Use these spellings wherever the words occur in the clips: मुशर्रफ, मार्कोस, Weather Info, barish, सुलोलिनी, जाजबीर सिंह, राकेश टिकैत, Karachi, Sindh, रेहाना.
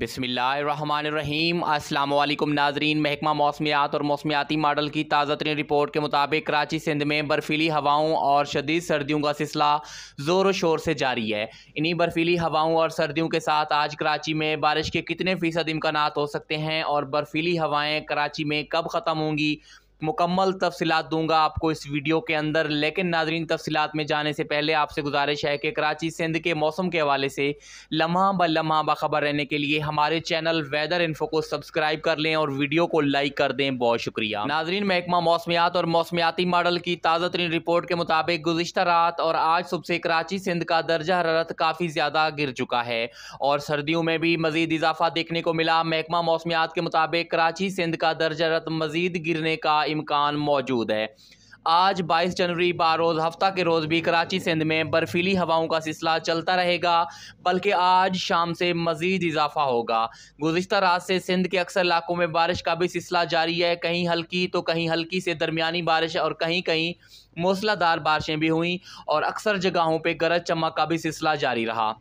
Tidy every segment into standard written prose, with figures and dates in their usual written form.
बिस्मिल्लाहिर्रहमानिर्रहीम अस्सलाम वालेकुम नाजरीन। महकमा मौसमियात और मौसमियाती मॉडल की ताज़ा तरीन रिपोर्ट के मुताबिक कराची सिंध में बर्फीली हवाओं और शदीद सर्दियों का सिलसिला ज़ोर शोर से जारी है। इन्हीं बर्फीली हवाओं और सर्दियों के साथ आज कराची में बारिश के कितने फ़ीसद इम्कानात हो सकते हैं और बर्फीली हवाएँ कराची में कब ख़त्म होंगी, मुकम्मल तफसीलात दूंगा आपको इस वीडियो के अंदर। लेकिन नाजरीन, तफसीलात में जाने से पहले आपसे गुजारिश है कि कराची सिंध के मौसम के हवाले से लम्हा ब लम्हा बाखबर रहने के लिए हमारे चैनल वेदर इन्फो को सब्सक्राइब कर लें और वीडियो को लाइक कर दें। बहुत शुक्रिया। नाजरीन, महकमा मौसमियात और मौसमियाती मॉडल की ताज़ा तरीन रिपोर्ट के मुताबिक गुज़िश्ता रात और आज सुबह से कराची सिंध का दर्जा हरारत काफ़ी ज़्यादा गिर चुका है और सर्दियों में भी मज़ीद इजाफा देखने को मिला। महकमा मौसमियात के मुताबिक कराची सिंध का दर्जा हरारत मज़ीद गिरने का इम्कान मौजूद है। आज 22 जनवरी बारोज़ हफ्ता के रोज़ भी कराची सिंध में बर्फीली हवाओं का सिलसिला चलता रहेगा, बल्कि आज शाम से मज़ीद इजाफा होगा। गुज़िश्ता रात से सिंध के अक्सर इलाकों में बारिश का भी सिलसिला जारी है। कहीं हल्की तो कहीं हल्की से दरमियानी बारिश और कहीं कहीं मूसलाधार बारिशें भी हुईं और अक्सर जगहों पर गरज चमक का भी सिलसिला जारी रहा।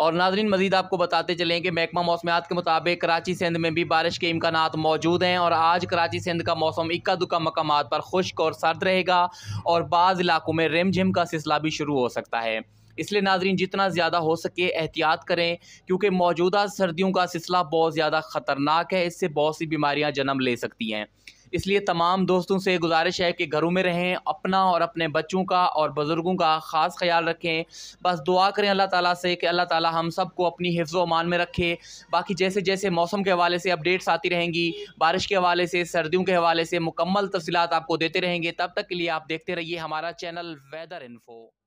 और नाजरीन, मज़ीद आपको बताते चलें कि महकमा मौसमियात के मुताबिक कराची सिंध में भी बारिश के इम्कानात मौजूद हैं और आज कराची सिंध का मौसम इक्का दुक्का मकामात पर खुश्क और सर्द रहेगा और बाज़ इलाकों में रिमझिम का सिलसिला भी शुरू हो सकता है। इसलिए नाजरीन, जितना ज़्यादा हो सके एहतियात करें, क्योंकि मौजूदा सर्दियों का सिलसिला बहुत ज़्यादा ख़तरनाक है। इससे बहुत सी बीमारियाँ जन्म ले सकती हैं। इसलिए तमाम दोस्तों से गुजारिश है कि घरों में रहें, अपना और अपने बच्चों का और बुज़ुर्गों का ख़ास ख्याल रखें। बस दुआ करें अल्लाह ताला से कि अल्लाह ताला हम सब को अपनी हिफ्ज़ व अमान में रखे। बाकी जैसे जैसे मौसम के हवाले से अपडेट्स आती रहेंगी, बारिश के हवाले से, सर्दियों के हवाले से मुकम्मल तफसीलात आपको देते रहेंगे। तब तक के लिए आप देखते रहिए हमारा चैनल वेदर इन्फो।